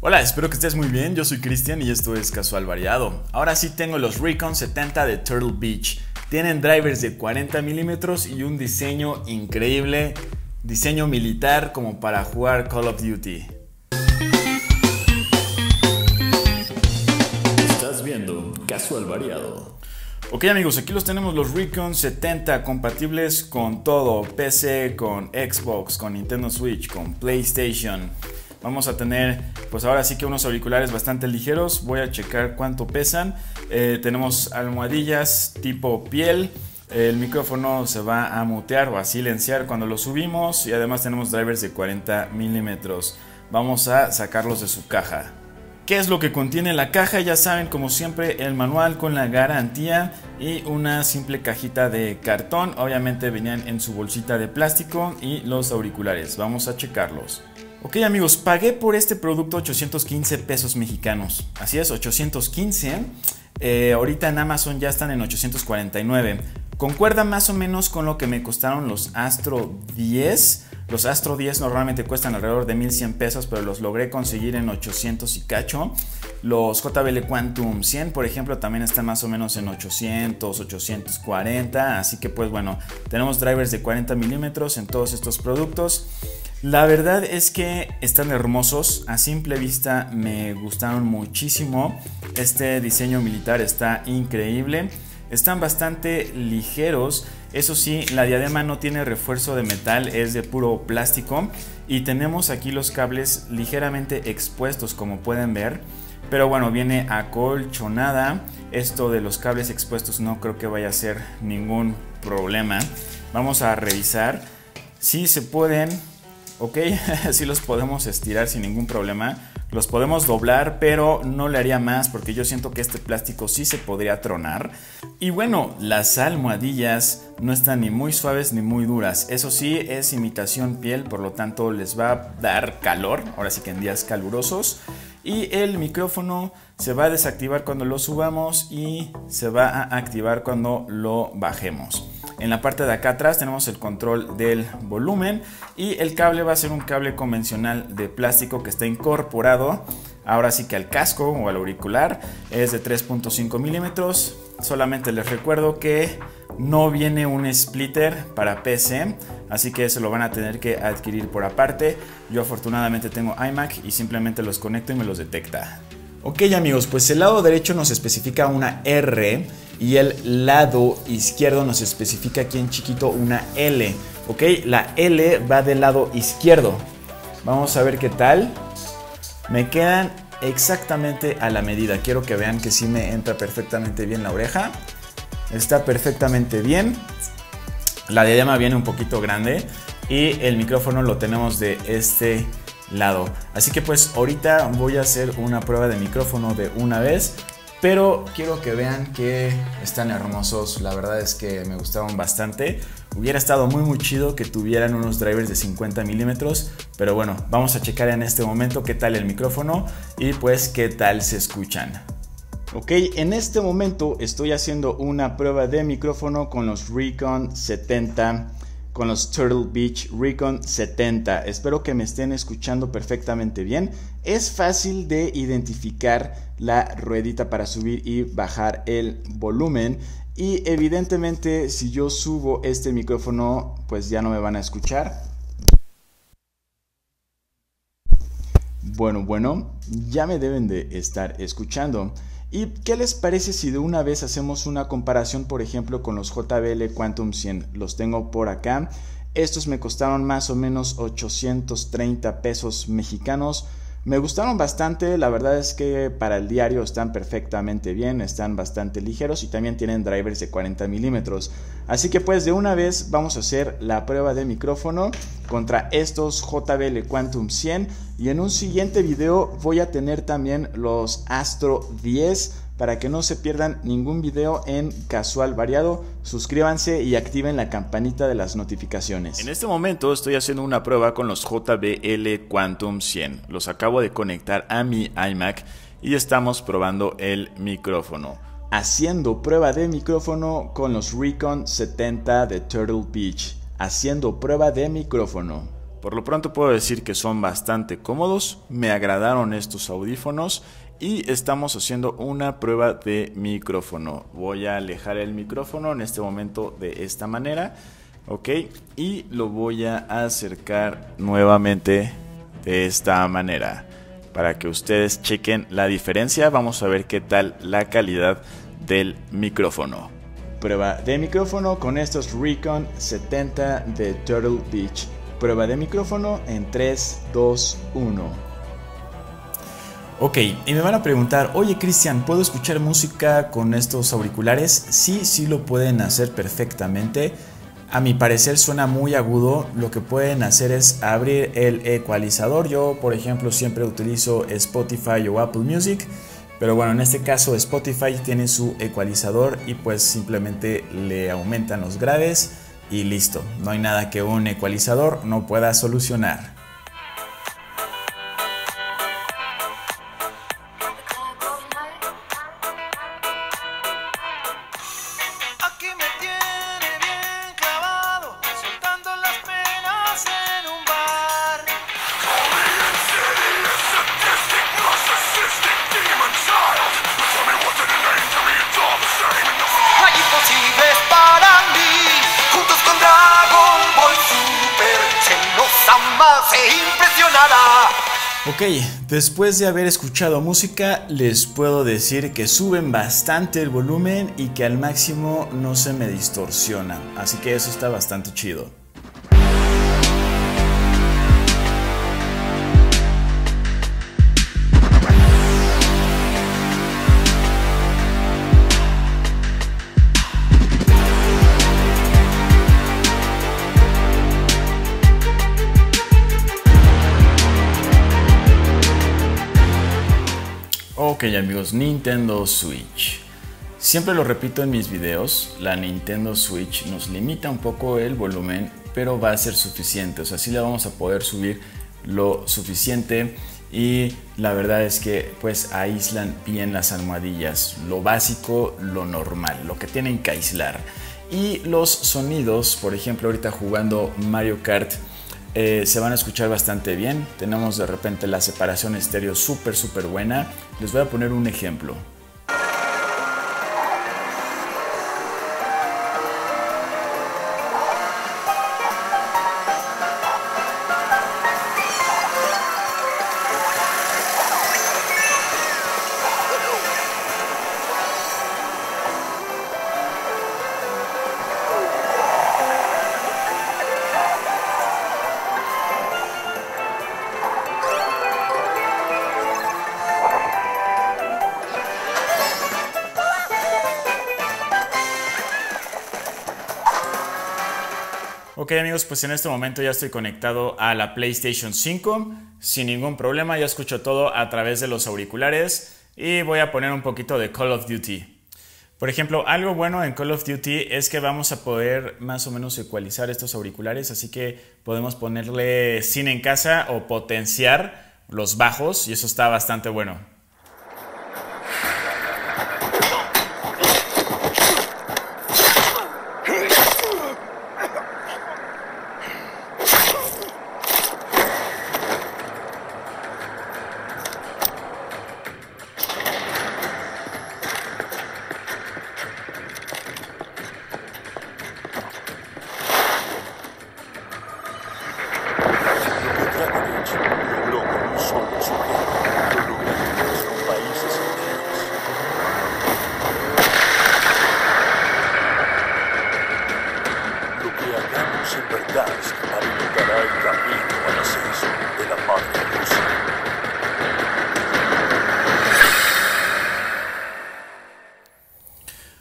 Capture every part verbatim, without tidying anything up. Hola, espero que estés muy bien, yo soy Cristian y esto es Casual Variado. Ahora sí tengo los Recon setenta de Turtle Beach. Tienen drivers de cuarenta milímetros y un diseño increíble, diseño militar como para jugar Call of Duty. Estás viendo Casual Variado. Ok amigos, aquí los tenemos, los Recon setenta, compatibles con todo, P C, con Xbox, con Nintendo Switch, con PlayStation. Vamos a tener, pues ahora sí que unos auriculares bastante ligeros. Voy a checar cuánto pesan. eh, Tenemos almohadillas tipo piel. El micrófono se va a mutear o a silenciar cuando lo subimos. Y además tenemos drivers de cuarenta milímetros. Vamos a sacarlos de su caja. ¿Qué es lo que contiene la caja? Ya saben, como siempre, el manual con la garantía y una simple cajita de cartón. Obviamente venían en su bolsita de plástico. Y los auriculares, vamos a checarlos. Ok amigos, pagué por este producto ochocientos quince pesos mexicanos, así es, ochocientos quince, eh, ahorita en Amazon ya están en ochocientos cuarenta y nueve, concuerda más o menos con lo que me costaron los Astro diez, los Astro diez normalmente cuestan alrededor de mil cien pesos, pero los logré conseguir en ochocientos y cacho. Los J B L Quantum cien, por ejemplo, también están más o menos en ochocientos, ochocientos cuarenta, así que pues bueno, tenemos drivers de cuarenta milímetros en todos estos productos. La verdad es que están hermosos, a simple vista me gustaron muchísimo, este diseño militar está increíble, están bastante ligeros, eso sí, la diadema no tiene refuerzo de metal, es de puro plástico y tenemos aquí los cables ligeramente expuestos como pueden ver, pero bueno, viene acolchonada, esto de los cables expuestos no creo que vaya a ser ningún problema, vamos a revisar si se pueden. Ok, así los podemos estirar sin ningún problema. Los podemos doblar, pero no le haría más porque yo siento que este plástico sí se podría tronar. Y bueno, las almohadillas no están ni muy suaves ni muy duras. Eso sí, es imitación piel, por lo tanto les va a dar calor. Ahora sí que en días calurosos. Y el micrófono se va a desactivar cuando lo subamos y se va a activar cuando lo bajemos. En la parte de acá atrás tenemos el control del volumen y el cable va a ser un cable convencional de plástico que está incorporado ahora sí que al casco o al auricular, es de tres punto cinco milímetros. Solamente les recuerdo que no viene un splitter para P C, así que eso lo van a tener que adquirir por aparte. Yo afortunadamente tengo iMac y simplemente los conecto y me los detecta. Ok amigos, pues el lado derecho nos especifica una R y el lado izquierdo nos especifica aquí en chiquito una L. Ok, la L va del lado izquierdo. Vamos a ver qué tal. Me quedan exactamente a la medida. Quiero que vean que sí me entra perfectamente bien la oreja. Está perfectamente bien. La diadema viene un poquito grande y el micrófono lo tenemos de este lado. Así que pues ahorita voy a hacer una prueba de micrófono de una vez, pero quiero que vean que están hermosos. La verdad es que me gustaron bastante. Hubiera estado muy muy chido que tuvieran unos drivers de cincuenta milímetros, pero bueno, vamos a checar en este momento qué tal el micrófono y pues qué tal se escuchan. Ok, en este momento estoy haciendo una prueba de micrófono con los Recon setenta, con los Turtle Beach Recon setenta. Espero que me estén escuchando perfectamente bien. Es fácil de identificar la ruedita para subir y bajar el volumen. Y evidentemente si yo subo este micrófono, pues ya no me van a escuchar. Bueno, bueno, ya me deben de estar escuchando. ¿Y qué les parece si de una vez hacemos una comparación, por ejemplo, con los J B L Quantum cien? Los tengo por acá. Estos me costaron más o menos ochocientos treinta pesos mexicanos. Me gustaron bastante, la verdad es que para el diario están perfectamente bien, están bastante ligeros y también tienen drivers de cuarenta milímetros. Así que pues de una vez vamos a hacer la prueba de micrófono contra estos J B L Quantum cien. Y en un siguiente video voy a tener también los Astro diez para que no se pierdan ningún video en Casual Variado. Suscríbanse y activen la campanita de las notificaciones. En este momento estoy haciendo una prueba con los J B L Quantum cien. Los acabo de conectar a mi iMac y estamos probando el micrófono. Haciendo prueba de micrófono con los Recon setenta de Turtle Beach. Haciendo prueba de micrófono. Por lo pronto puedo decir que son bastante cómodos, me agradaron estos audífonos y estamos haciendo una prueba de micrófono. Voy a alejar el micrófono en este momento de esta manera, ok, y lo voy a acercar nuevamente de esta manera para que ustedes chequen la diferencia. Vamos a ver qué tal la calidad del micrófono. Prueba de micrófono con estos Recon setenta de Turtle Beach. Prueba de micrófono en tres, dos, uno. Ok, y me van a preguntar, oye Cristian, ¿puedo escuchar música con estos auriculares? Sí, sí lo pueden hacer perfectamente. A mi parecer suena muy agudo. Lo que pueden hacer es abrir el ecualizador. Yo, por ejemplo, siempre utilizo Spotify o Apple Music. Pero bueno, en este caso Spotify tiene su ecualizador y pues simplemente le aumentan los graves y listo. No hay nada que un ecualizador no pueda solucionar. Ok, después de haber escuchado música, les puedo decir que suben bastante el volumen y que al máximo no se me distorsiona, así que eso está bastante chido. Ok amigos, Nintendo Switch. Siempre lo repito en mis videos, la Nintendo Switch nos limita un poco el volumen, pero va a ser suficiente, o sea, sí la vamos a poder subir lo suficiente y la verdad es que pues aíslan bien las almohadillas, lo básico, lo normal, lo que tienen que aislar. Y los sonidos, por ejemplo, ahorita jugando Mario Kart, Eh, se van a escuchar bastante bien. Tenemos de repente la separación estéreo súper súper buena. Les voy a poner un ejemplo. Ok amigos, pues en este momento ya estoy conectado a la PlayStation cinco sin ningún problema, ya escucho todo a través de los auriculares y voy a poner un poquito de Call of Duty. Por ejemplo, algo bueno en Call of Duty es que vamos a poder más o menos ecualizar estos auriculares, así que podemos ponerle cine en casa o potenciar los bajos y eso está bastante bueno.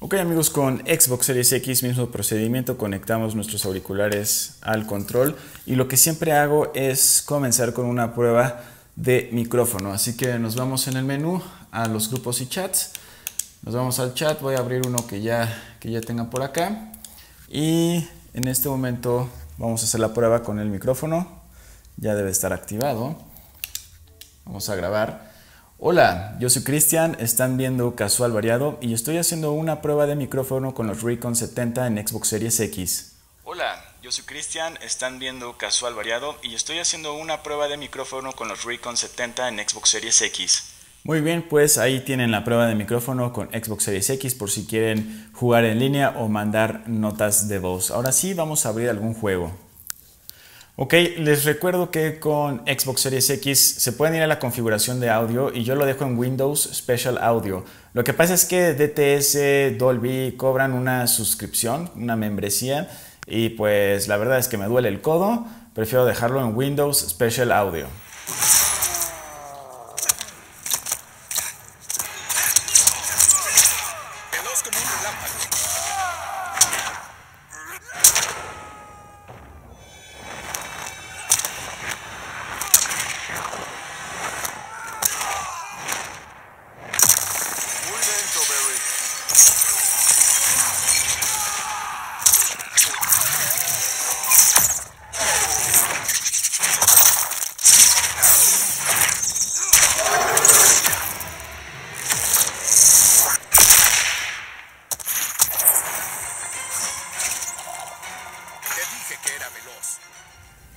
Ok amigos, con Xbox Series X mismo procedimiento, conectamos nuestros auriculares al control y lo que siempre hago es comenzar con una prueba de micrófono, así que nos vamos en el menú a los grupos y chats, nos vamos al chat, voy a abrir uno que ya, que ya tenga por acá y en este momento vamos a hacer la prueba con el micrófono, ya debe estar activado, vamos a grabar. Hola, yo soy Cristian, están viendo Casual Variado y estoy haciendo una prueba de micrófono con los Recon setenta en Xbox Series X. Hola, yo Yo soy Cristian, están viendo Casual Variado y estoy haciendo una prueba de micrófono con los Recon setenta en Xbox Series X. Muy bien, pues ahí tienen la prueba de micrófono con Xbox Series X por si quieren jugar en línea o mandar notas de voz. Ahora sí, vamos a abrir algún juego. Ok, les recuerdo que con Xbox Series X se pueden ir a la configuración de audio y yo lo dejo en Windows Special Audio. Lo que pasa es que D T S, Dolby cobran una suscripción, una membresía, y pues la verdad es que me duele el codo. Prefiero dejarlo en Windows Special Audio.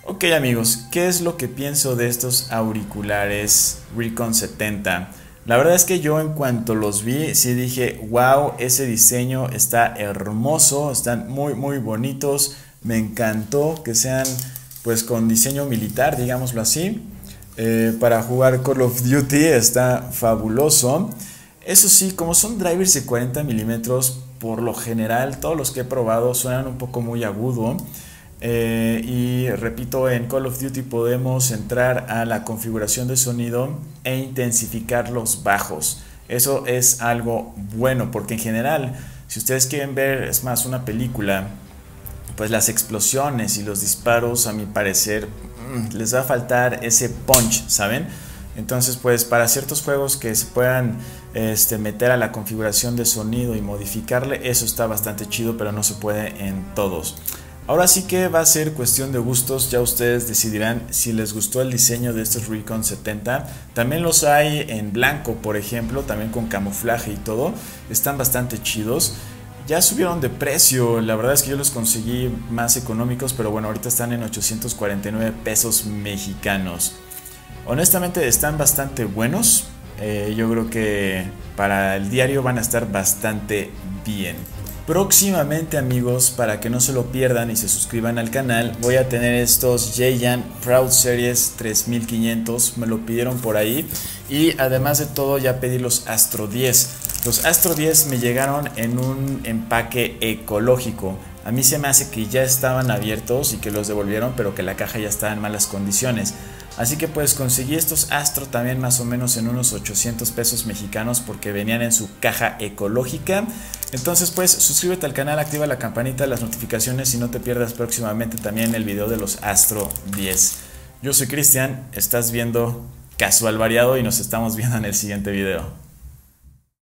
Ok amigos, ¿qué es lo que pienso de estos auriculares Recon setenta? La verdad es que yo en cuanto los vi, sí dije, wow, ese diseño está hermoso, están muy muy bonitos. Me encantó que sean pues con diseño militar, digámoslo así. Eh, para jugar Call of Duty está fabuloso. Eso sí, como son drivers de cuarenta milímetros, por lo general todos los que he probado suenan un poco muy agudo. Eh, y repito, en Call of Duty podemos entrar a la configuración de sonido e intensificar los bajos. Eso es algo bueno porque en general, si ustedes quieren ver, es más, una película, pues las explosiones y los disparos, a mi parecer, les va a faltar ese punch, ¿saben? Entonces, pues para ciertos juegos que se puedan este, meter a la configuración de sonido y modificarle, eso está bastante chido, pero no se puede en todos. Ahora sí que va a ser cuestión de gustos, ya ustedes decidirán si les gustó el diseño de estos Recon setenta. También los hay en blanco, por ejemplo, también con camuflaje y todo. Están bastante chidos. Ya subieron de precio, la verdad es que yo los conseguí más económicos, pero bueno, ahorita están en ochocientos cuarenta y nueve pesos mexicanos. Honestamente están bastante buenos. Eh, yo creo que para el diario van a estar bastante bien. Próximamente amigos, para que no se lo pierdan y se suscriban al canal, voy a tener estos J B L Proud Series tres mil quinientos, me lo pidieron por ahí, y además de todo ya pedí los Astro diez. Los Astro diez me llegaron en un empaque ecológico. A mí se me hace que ya estaban abiertos y que los devolvieron, pero que la caja ya estaba en malas condiciones. Así que pues conseguí estos Astro también más o menos en unos ochocientos pesos mexicanos porque venían en su caja ecológica. Entonces pues suscríbete al canal, activa la campanita, las notificaciones y no te pierdas próximamente también el video de los Astro diez. Yo soy Cristian, estás viendo Casual Variado y nos estamos viendo en el siguiente video.